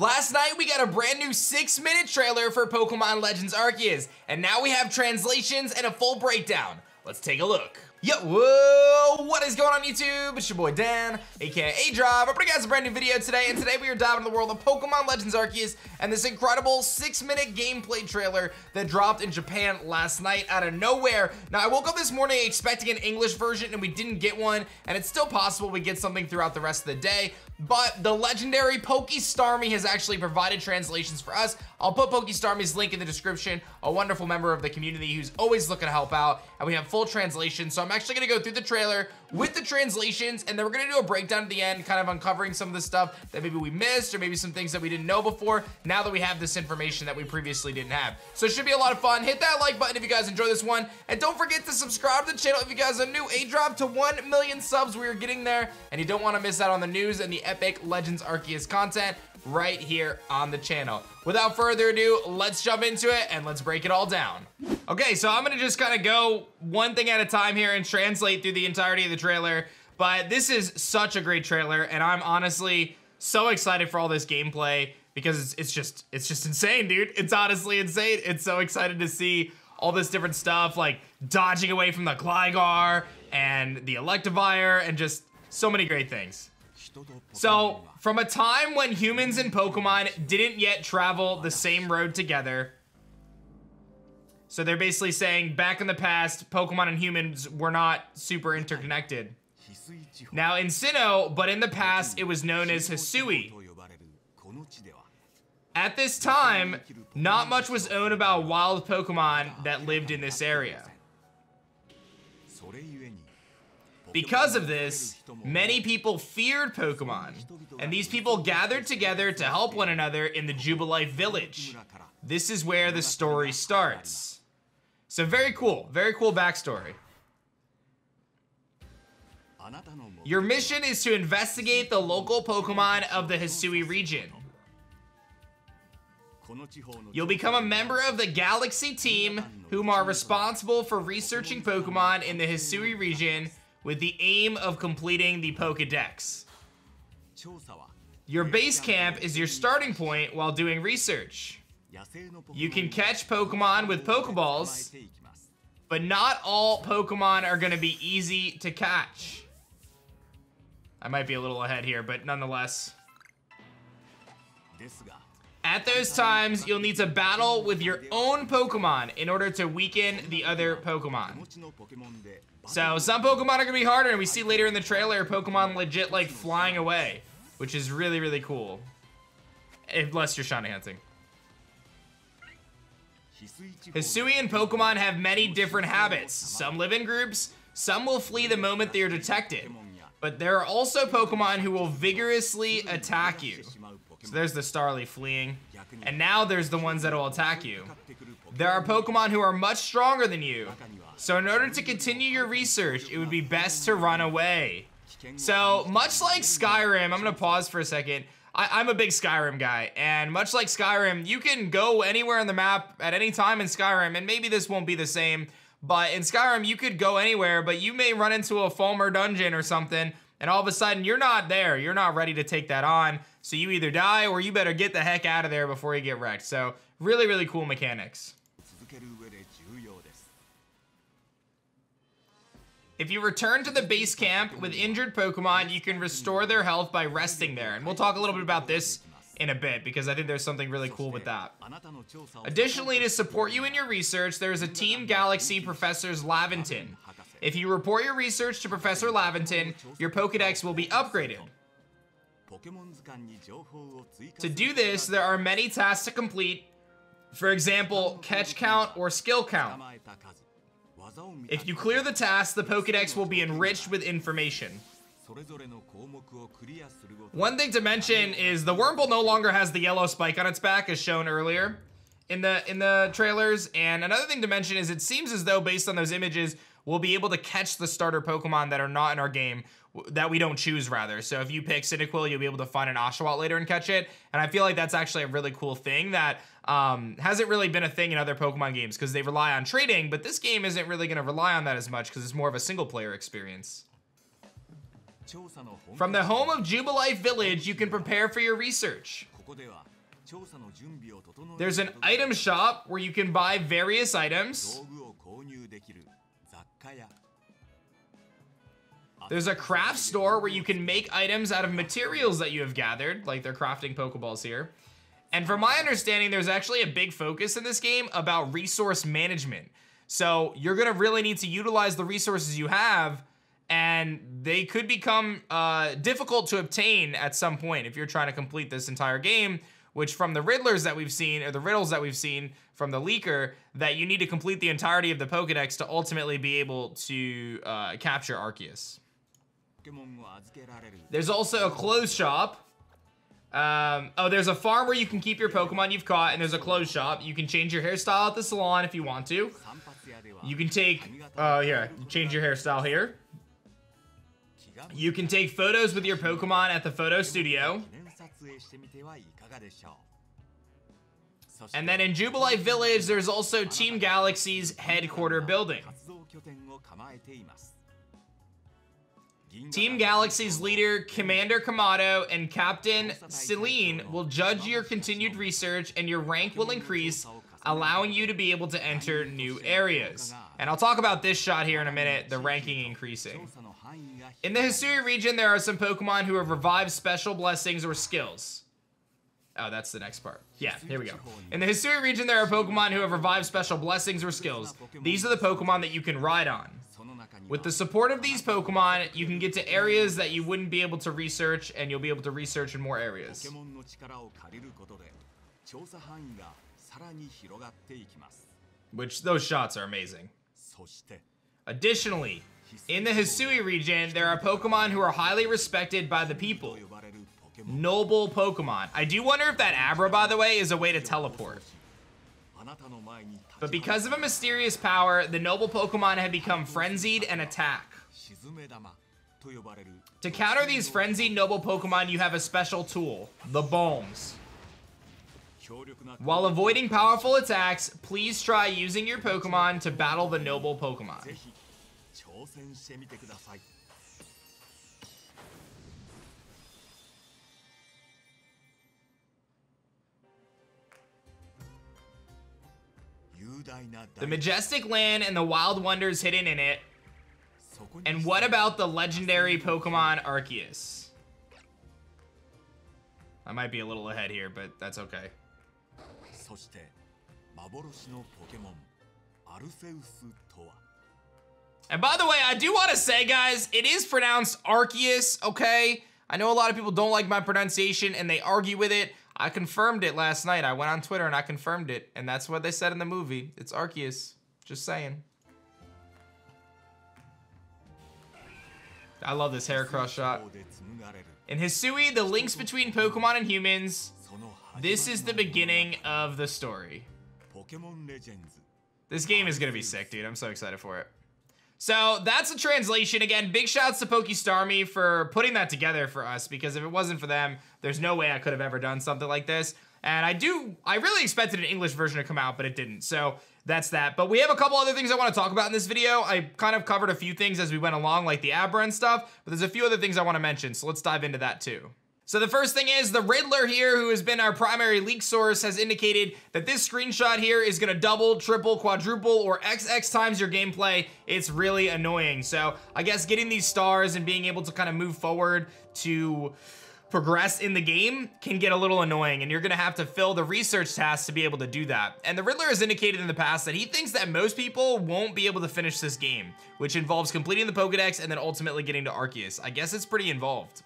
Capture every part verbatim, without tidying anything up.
Last night, we got a brand new six minute trailer for Pokemon Legends Arceus, and now we have translations and a full breakdown. Let's take a look. Yo, whoa, what is going on YouTube? It's your boy Dan, aka aDrive. I bring you guys a brand new video today, and today we are diving into the world of Pokemon Legends Arceus and this incredible six minute gameplay trailer that dropped in Japan last night out of nowhere. Now, I woke up this morning expecting an English version, and we didn't get one, and it's still possible we get something throughout the rest of the day, but the legendary PokeStarmie has actually provided translations for us. I'll put PokeStarmie's link in the description, a wonderful member of the community who's always looking to help out, and we have full translation, so I'm I'm actually gonna go through the trailer with the translations, and then we're gonna do a breakdown at the end, kind of uncovering some of the stuff that maybe we missed, or maybe some things that we didn't know before, now that we have this information that we previously didn't have. So it should be a lot of fun. Hit that like button if you guys enjoy this one, and don't forget to subscribe to the channel if you guys are new. aDrive to one million subs, we are getting there, and you don't wanna miss out on the news and the epic Legends Arceus content right here on the channel. Without further ado, let's jump into it and let's break it all down. Okay, so I'm gonna just kind of go one thing at a time here and translate through the entirety of the trailer, but this is such a great trailer, and I'm honestly so excited for all this gameplay because it's, it's just it's just insane, dude. It's honestly insane. It's so excited to see all this different stuff, like dodging away from the Gligar and the Electivire and just so many great things. So, from a time when humans and Pokemon didn't yet travel the same road together, so they're basically saying back in the past, Pokemon and humans were not super interconnected. Now in Sinnoh, but in the past, it was known as Hisui. At this time, not much was known about wild Pokemon that lived in this area. Because of this, many people feared Pokemon, and these people gathered together to help one another in the Jubilife village. This is where the story starts. So very cool, very cool backstory. Your mission is to investigate the local Pokemon of the Hisui region. You'll become a member of the Galaxy team, whom are responsible for researching Pokemon in the Hisui region, with the aim of completing the Pokedex. Your base camp is your starting point while doing research. You can catch Pokemon with Pokeballs, but not all Pokemon are gonna be easy to catch. I might be a little ahead here, but nonetheless. At those times, you'll need to battle with your own Pokemon in order to weaken the other Pokemon. So some Pokemon are gonna be harder, and we see later in the trailer Pokemon legit like flying away, which is really, really cool. Unless you're shiny hunting. Hisuian Pokemon have many different habits. Some live in groups, some will flee the moment they are detected. But there are also Pokemon who will vigorously attack you. So there's the Starly fleeing. And now there's the ones that will attack you. There are Pokemon who are much stronger than you. So in order to continue your research, it would be best to run away. So much like Skyrim, I'm gonna pause for a second. I, I'm a big Skyrim guy, and much like Skyrim, you can go anywhere on the map at any time in Skyrim, and maybe this won't be the same, but in Skyrim, you could go anywhere, but you may run into a Falmer dungeon or something, and all of a sudden, you're not there. You're not ready to take that on, so you either die or you better get the heck out of there before you get wrecked. So really, really cool mechanics. If you return to the base camp with injured Pokemon, you can restore their health by resting there. And we'll talk a little bit about this in a bit because I think there's something really cool with that. Additionally, to support you in your research, there is a Team Galaxy Professors Laventon. If you report your research to Professor Laventon, your Pokedex will be upgraded. To do this, there are many tasks to complete. For example, catch count or skill count. If you clear the task, the Pokedex will be enriched with information. One thing to mention is the Wurmple no longer has the yellow spike on its back, as shown earlier in the in the trailers. And another thing to mention is it seems as though, based on those images, we'll be able to catch the starter Pokemon that are not in our game, that we don't choose, rather. So if you pick Cyndaquil, you'll be able to find an Oshawott later and catch it. And I feel like that's actually a really cool thing that um, hasn't really been a thing in other Pokemon games because they rely on trading, but this game isn't really going to rely on that as much because it's more of a single-player experience. From the home of Jubilife Village, you can prepare for your research. There's an item shop where you can buy various items. There's a craft store where you can make items out of materials that you have gathered, like they're crafting Pokeballs here. And from my understanding, there's actually a big focus in this game about resource management. So you're gonna really need to utilize the resources you have, and they could become uh, difficult to obtain at some point if you're trying to complete this entire game, which from the riddlers that we've seen, or the riddles that we've seen from the leaker, that you need to complete the entirety of the Pokedex to ultimately be able to uh, capture Arceus. There's also a clothes shop. Um, oh, there's a farm where you can keep your Pokemon you've caught, and there's a clothes shop. You can change your hairstyle at the salon if you want to. You can take, oh yeah, change your hairstyle here. You can take photos with your Pokemon at the photo studio. And then in Jubilife Village, there's also Team Galaxy's headquarters building. Team Galaxy's leader, Commander Kamado, and Captain Celine will judge your continued research, and your rank will increase, allowing you to be able to enter new areas. And I'll talk about this shot here in a minute, the ranking increasing. In the Hisui region, there are some Pokemon who have revived special blessings or skills. Oh, that's the next part. Yeah, here we go. In the Hisui region, there are Pokemon who have revived special blessings or skills. These are the Pokemon that you can ride on. With the support of these Pokemon, you can get to areas that you wouldn't be able to research, and you'll be able to research in more areas. Which, those shots are amazing. Additionally, in the Hisui region, there are Pokemon who are highly respected by the people. Noble Pokemon. I do wonder if that Abra, by the way, is a way to teleport. But because of a mysterious power, the noble Pokemon have become frenzied and attack. To counter these frenzied noble Pokemon, you have a special tool, the Balms. While avoiding powerful attacks, please try using your Pokemon to battle the noble Pokemon. The majestic land and the wild wonders hidden in it. And what about the legendary Pokemon Arceus? I might be a little ahead here, but that's okay. And by the way, I do want to say, guys, it is pronounced Arceus, okay? I know a lot of people don't like my pronunciation and they argue with it. I confirmed it last night. I went on Twitter and I confirmed it, and that's what they said in the movie. It's Arceus. Just saying. I love this Heracross shot. In Hisui, the links between Pokemon and humans. This is the beginning of the story. This game is gonna be sick, dude. I'm so excited for it. So that's the translation. Again, big shouts to PokeStarmie for putting that together for us, because if it wasn't for them, there's no way I could have ever done something like this. And I do, I really expected an English version to come out, but it didn't. So that's that. But we have a couple other things I want to talk about in this video. I kind of covered a few things as we went along, like the Abra and stuff, but there's a few other things I want to mention. So let's dive into that too. So the first thing is, the Riddler here, who has been our primary leak source, has indicated that this screenshot here is gonna double, triple, quadruple, or X X times your gameplay. It's really annoying. So I guess getting these stars and being able to kind of move forward to progress in the game can get a little annoying, and you're gonna have to fill the research tasks to be able to do that. And the Riddler has indicated in the past that he thinks that most people won't be able to finish this game, which involves completing the Pokedex and then ultimately getting to Arceus. I guess it's pretty involved.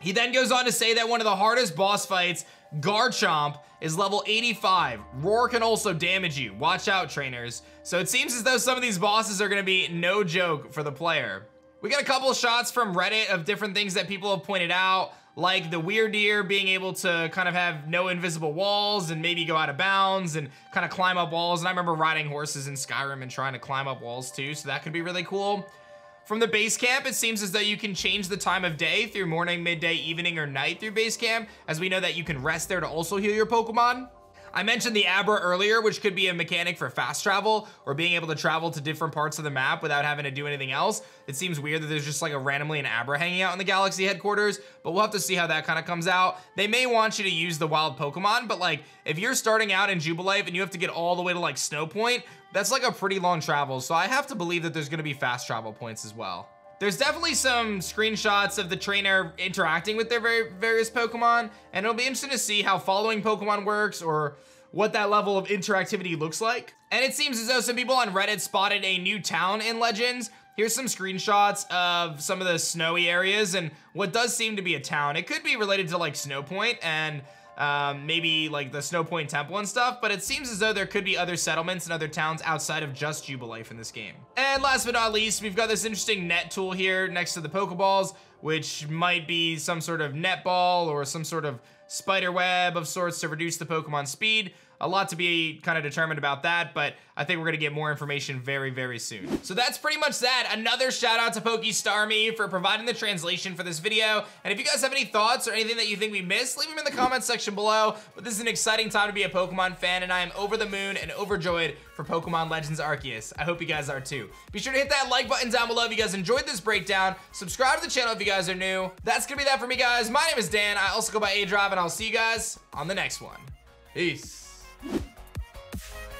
He then goes on to say that one of the hardest boss fights, Garchomp, is level eighty-five. Roar can also damage you. Watch out, trainers. So it seems as though some of these bosses are gonna be no joke for the player. We got a couple shots from Reddit of different things that people have pointed out, like the Weirdeer being able to kind of have no invisible walls and maybe go out of bounds and kind of climb up walls. And I remember riding horses in Skyrim and trying to climb up walls too, so that could be really cool. From the base camp, it seems as though you can change the time of day through morning, midday, evening, or night through base camp, as we know that you can rest there to also heal your Pokemon. I mentioned the Abra earlier, which could be a mechanic for fast travel or being able to travel to different parts of the map without having to do anything else. It seems weird that there's just like a randomly an Abra hanging out in the Galaxy headquarters, but we'll have to see how that kind of comes out. They may want you to use the wild Pokemon, but like if you're starting out in Jubilife and you have to get all the way to like Snowpoint, that's like a pretty long travel. So I have to believe that there's gonna be fast travel points as well. There's definitely some screenshots of the trainer interacting with their very various Pokemon, and it'll be interesting to see how following Pokemon works or what that level of interactivity looks like. And it seems as though some people on Reddit spotted a new town in Legends. Here's some screenshots of some of the snowy areas and what does seem to be a town. It could be related to like Snowpoint and um, maybe like the Snowpoint Temple and stuff, but it seems as though there could be other settlements and other towns outside of just Jubilife in this game. And last but not least, we've got this interesting net tool here next to the Pokeballs, which might be some sort of net ball or some sort of spider web of sorts to reduce the Pokemon speed. A lot to be kind of determined about that, but I think we're gonna get more information very, very soon. So that's pretty much that. Another shout out to PokeStarmie for providing the translation for this video. And if you guys have any thoughts or anything that you think we missed, leave them in the comments section below. But this is an exciting time to be a Pokemon fan, and I am over the moon and overjoyed for Pokemon Legends Arceus. I hope you guys are too. Be sure to hit that like button down below if you guys enjoyed this breakdown. Subscribe to the channel if you guys are new. That's gonna be that for me, guys. My name is Dan. I also go by aDrive, and I'll see you guys on the next one. Peace. You